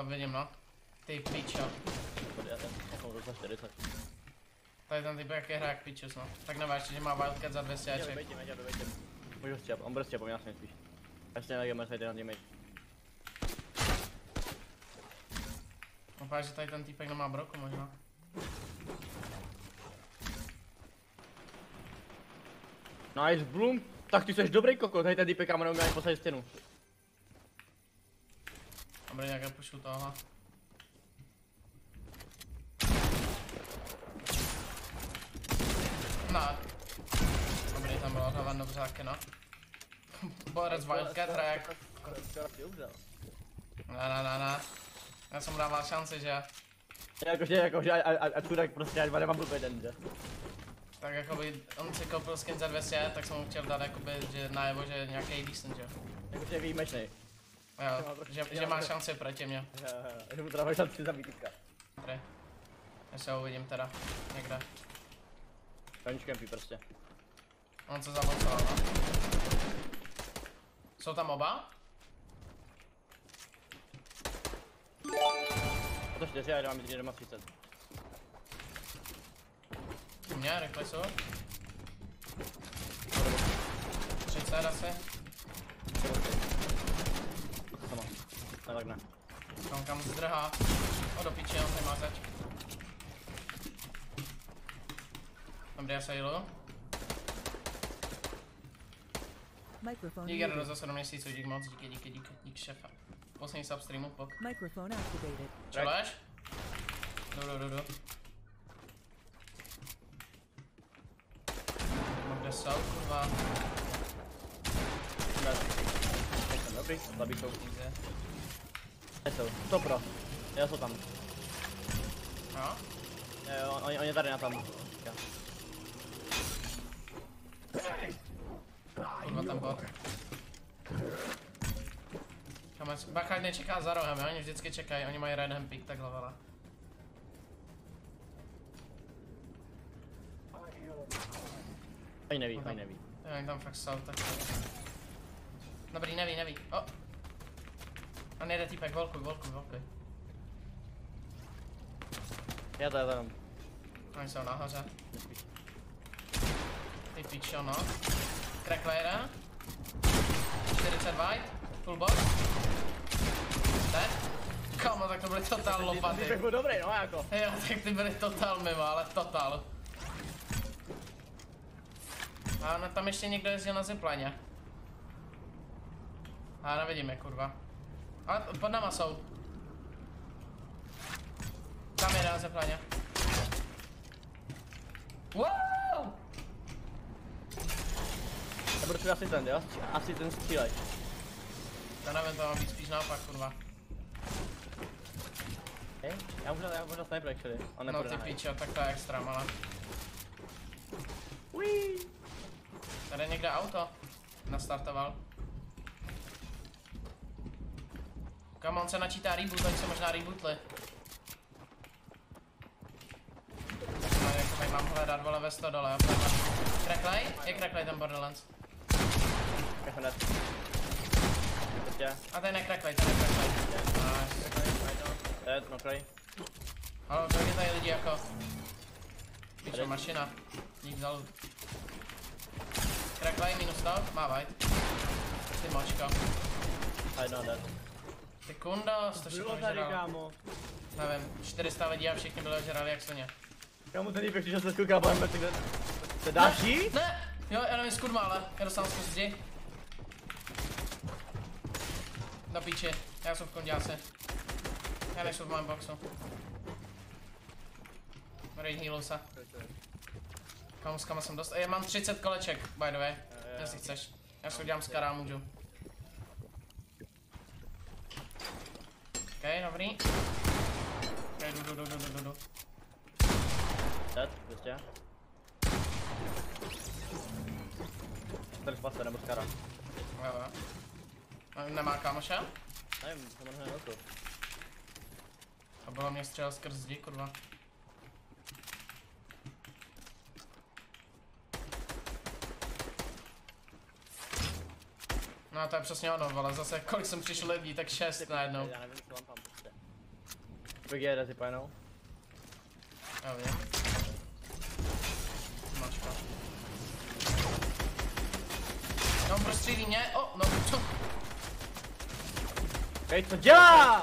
tam vidím, no. Ty pičo. Tady já ten, jako rozla 40. Tady ten typ jak je hrák pičus, no. Tak nevážte, že má wildcat za 200 aček. Nebejte. Můžu stěp, on bude stěp, já jsem spíš. Já se nejde, mercejte na damage. Opáč, že tady ten týpek nemá broku možná. Nice, Bloom. Tak ty seš dobrý koko, tady ten týpek kamerou měl posadit stěnu. Dobrý, jak já pušu tohle. No. Dobrý, tam bylo hlavně dobřáky, no. Borec wildcat track. Na. Já jsem mu dával šanci, že? Jakože, a Turek prostě, já nemám vůbec jeden, že? Tak jakoby, on si koupil skin za 200, tak jsem mu chtěl dát jakoby, že najevo, že nějaký decent, že? Jakože výjimečnej. Jo, že má šanci proti mě. Jo, že mu dávám šanci zabít týka. Dobrý. Já se ho uvidím teda, někde. Kaničkem pí prostě. On se zabocoval, no? Jsou tam oba? To 4, já mám 30. U mě, rychle jsou. 30 asi. Sama, ne tak ne. Kamka mu zdrhá. O do piči, on nemá zač. Dobrý, já se jelu. Díky, Rado, za 7 měsíců, díky moc, díky šefa. Poslední substreamu, pok. Čeláš? Do. Kde jsou, kurva? Dobrý, zabij jsou. To pro, já jsou tam. Jo? Jo, on je tady na tam. Kurva tam bot. Bachať nečeká za rohem, oni vždycky čekají, oni mají red hand pick, tak levala. Oni neví. Oni tam fakt jsou, tak... Dobrý, neví, o! On nejde týpek, volkuj. Já to jenom. Oni jsou nahoře. Ty pičo, no. Crack layera. 40 white, full box. Kámo, tak to byly totál lopaty. Ty byl dobrý, no jako. Jo, tak ty byly totál mimo, ale totál. A no, tam ještě někdo jezdil na ziplaně. A nevidíme, kurva. Ale pod náma jsou. Tam jde na ziplaně. Wow! Nebo to je asi ten, jo? Asi ten střílej. Já nevím, to má být spíš naopak, kurva. Hej, já možná sniper actually, on nepůjde na hej. No ty pičo, tak to je extra, ale... Uiii. Tady někde auto nastartoval. Kam on se načítá reboot, oni se možná rebootli. No jako tady mám hledat, vole, ve 100 dole, jo. Cracklay? Je cracklay ten Borderlands. A ten je cracklay. Nice. No kraj. Haló, kolik je tady lidí jako? Pičo, mašina. Dík za loot. Cracklay -100, má white. Ty mačka. Ty kundo, 160 žral. Nevím, 400 lidí a všichni byli žrali jak slně. Kámo, ten týpek, když se skoukal po MPC, kde... Se dáš jít? Ne, jo, já nevím skurma, ale já dostávám skus zdi. Do píči, já jsem v kondiáce. Já nejsou v mém boxu. Raid healu se. Kam s kama jsem dost... Já mám 30 koleček, by the way. Jestli chceš. Já si udělám z kará, můžu. Ok, dobrý. Ok, jdu. Dead, prostě. Tady spase, nebo z kará. Jo. Nemá kámoše? Nevím, to možná nedokud. A byla mě střela skrz zdi, kurva. No a to je přesně ono, ale zase kolik jsem přišel lidí, tak 6 najednou. Já nevím, co vám tam prostě. Vygiera ty panou. Já vím. Mačka. No prostřílí mě, o, no co? Hej, to dělá!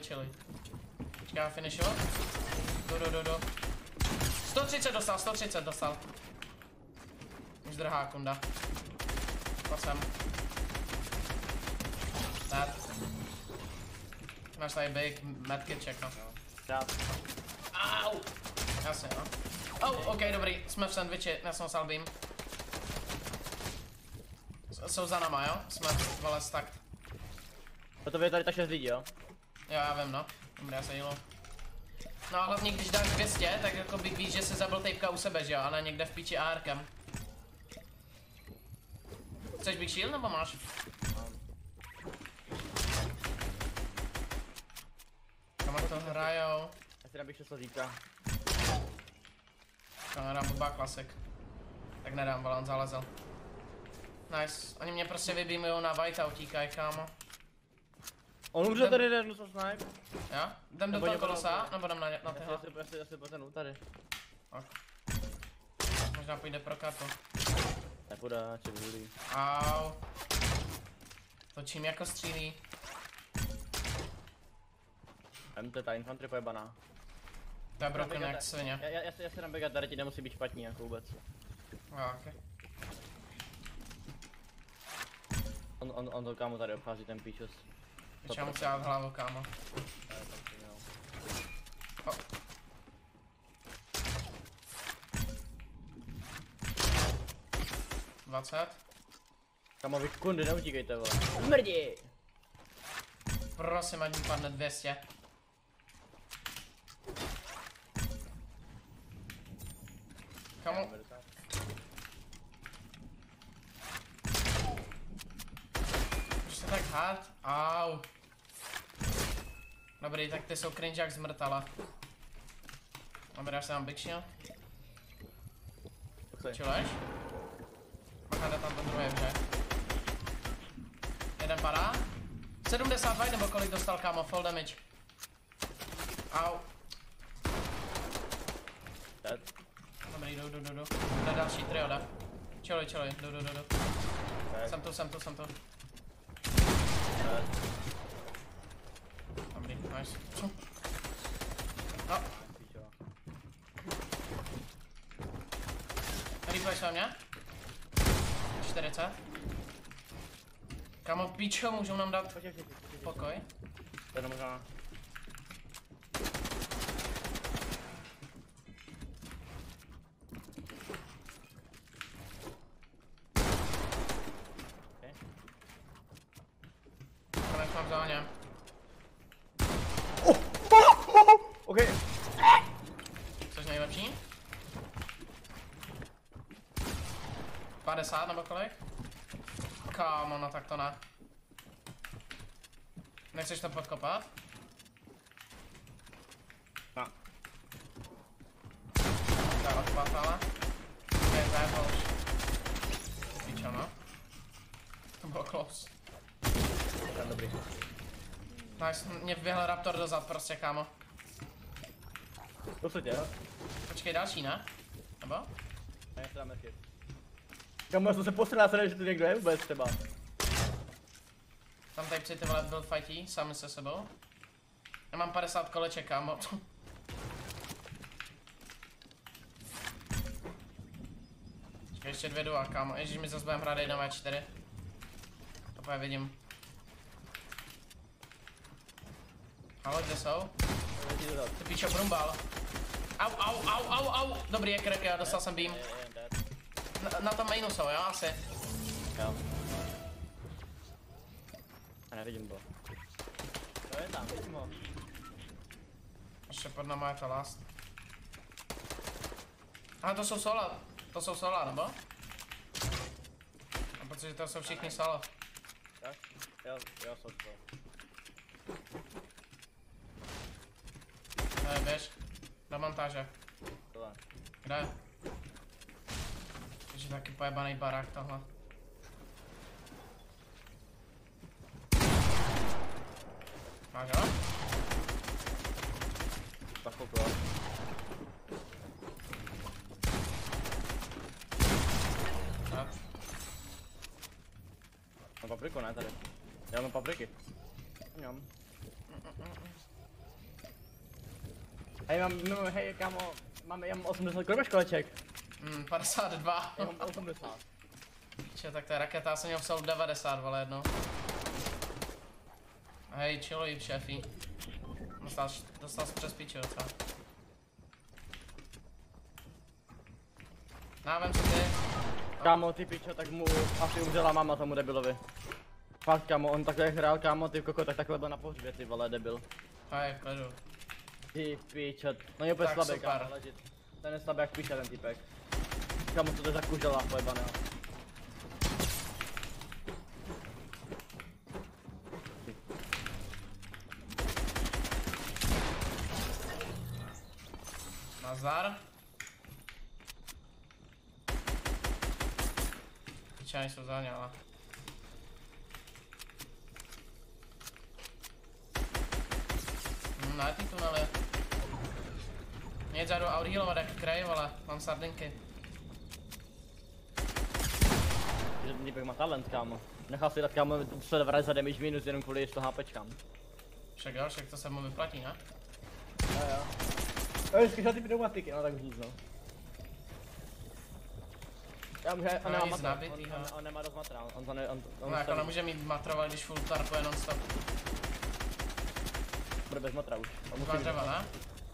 Čili. Počkáme finishovat. Do. 130 dostal. Už drhá kunda. Pasem. Dát. Máš tady big medkit check, no. Dát. Au! Jasně, no. Au, oh, ok, dobrý, jsme v sandwichi, já jsem osal beam. Jsou za náma, jo? Jsme vole stakt. To je tady ta 6 lidí, jo? Jo, já vím, no. Dobrý, já se jílo. No a hlavně, když dáš 200, tak jako bych víš, že se zabil tapeka u sebe, že jo? A ne někde v píči ARkem. Chceš big shield nebo máš? Kam to hrajou? Já si dám 6 lidíka. Já nedám blbá klasik. Tak nedám, ale on zalezel. Nice, oni mě prostě vybímujou na white a utíkají, kámo. On už tady jde do toho snipe. Já? Jdem do toho kolosa, nebo jdem na tyhle? Já si potenu tady. Tak. Možná půjde pro kartu. Nepůjde, či vůlí. Au. Točím jako střílí. Jdem, to je ta infantry pojebaná. To je broken jak svině. Já si dám běgat, tady ti nemusí být špatný jako vůbec. Jo, okej. On to kámo tady obchází ten píčos. Počkej, musím dát hlavu, kámo. Oh. Kámo, vy kundy, neutíkejte, vole. Smrdi! Prosím, ať mi padne 200. Kámo. Tak hard, au. Dobrý, tak ty jsou cringe jak zmrtala. Dobrý, já se dám big shield. Čileš? Macha, jde tam to druhé, že? Jeden padá. 72 nebo kolik dostal, kámo, full damage. Au. Dobrý, jdu. Jde další trio, jde. Čilej, jdu. Jsem tu. Dobrý, nice. No. Replay se na mě. 40. Kámo, píčo, můžou nám dát pokoj. Tady možná. OK. Což nejlepší? 50 nebo kolik? Kámo, no tak to ne. Nechceš to podkopat? No. Tak odpatala. Okay, to už. Píčo, no. To bylo close. Tak dobrý. Nice, mě vběhl raptor dozad prostě, kámo. To se dělá. Počkej, další, ne? Nebo? Ne, to dáme chyb. Kámo, já jsem se posrál, že tu někdo je vůbec třeba. Tam tady při ty vole build fightí, sami se sebou. Já mám 50 koleček, kámo. Počkej, ještě 2 dua, kámo. Ježíš, my zase budeme hrát 1v4. To poje vidím. Halo, kde jsou? Ty píčo, brumbal. Au. Dobrý, je krk, já dostal jsem beam. Na tom mainu jsou, jo? Asi. Jo. Já nevidím to. To je tam, vidím ho. Ještě pod náma je ta last. Aha, to jsou sola. To jsou sola, nebo? A protože to jsou všichni sola. Tak? Jo, jsou sola. Běž, na montáže. Kde? Takže taky pojebaný barák tohle. Máš ho? papriku, ne tady. Já mám papriky. Mňam. Hej, mám, no, hej, kámo, já mám 80 krobeškoleček. 52. Já mám 80. Píče, tak ta raketa, já jsem měl vsal 90, vole, jedno. Hej, chilluj, šéfí. Dostal jsi přes píče docela. Na, vem si ty. Kámo, ty píče, tak mu asi umřela máma tomu debilovi. Fakt, kámo, on takhle hrál, kámo, ty koko, tak takhle byl na pohřbě, ty vole, debil. Hej, kledu. Ty píče, no je úplně slabý, kámo, ležit. Ten je slabý jak píče, ten týpek. Kámo, co to je za kužela, pojebaného. Nazar. Píča, nejsou záňala. Na ty tunely. Mě jdu aurílovat jak kraj, vole, mám sardinky. Že ten týpek má talent, kámo. Nechal si dát, kámo, se vrát za damage minus jenom kvůli 100 HPčkám. Však jo, však to se mu vyplatí, ne? Jo jo. Jo, zkoušel ty pneumatiky, no tak vůz, no. Já můžu, on nemá matra, on nemá dost matra, on to ne... No jako nemůže mít matrovat, když full tarpuje non-stop. Bude bez matra už. Má dřeva, ne?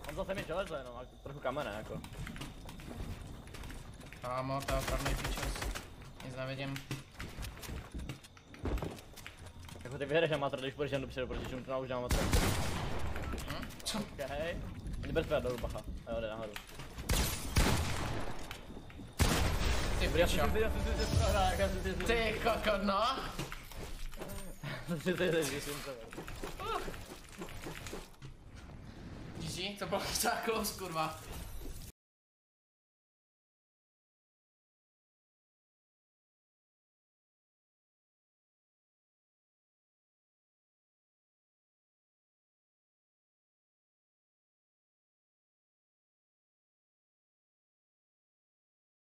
On zase mi železo jenom, ale trochu kamene, jako. Kámo, to je opravdu píčos. Nic nevidím. Jako ty vyhraješ na matra, když půjdeš jen dopředu, protože to už dám matra. Co? Okej. Neber tvé dolů, bacha. A jo, jde nahoru. Ty píčo. Ty kokodno. Ty to bylo docela close, kurva.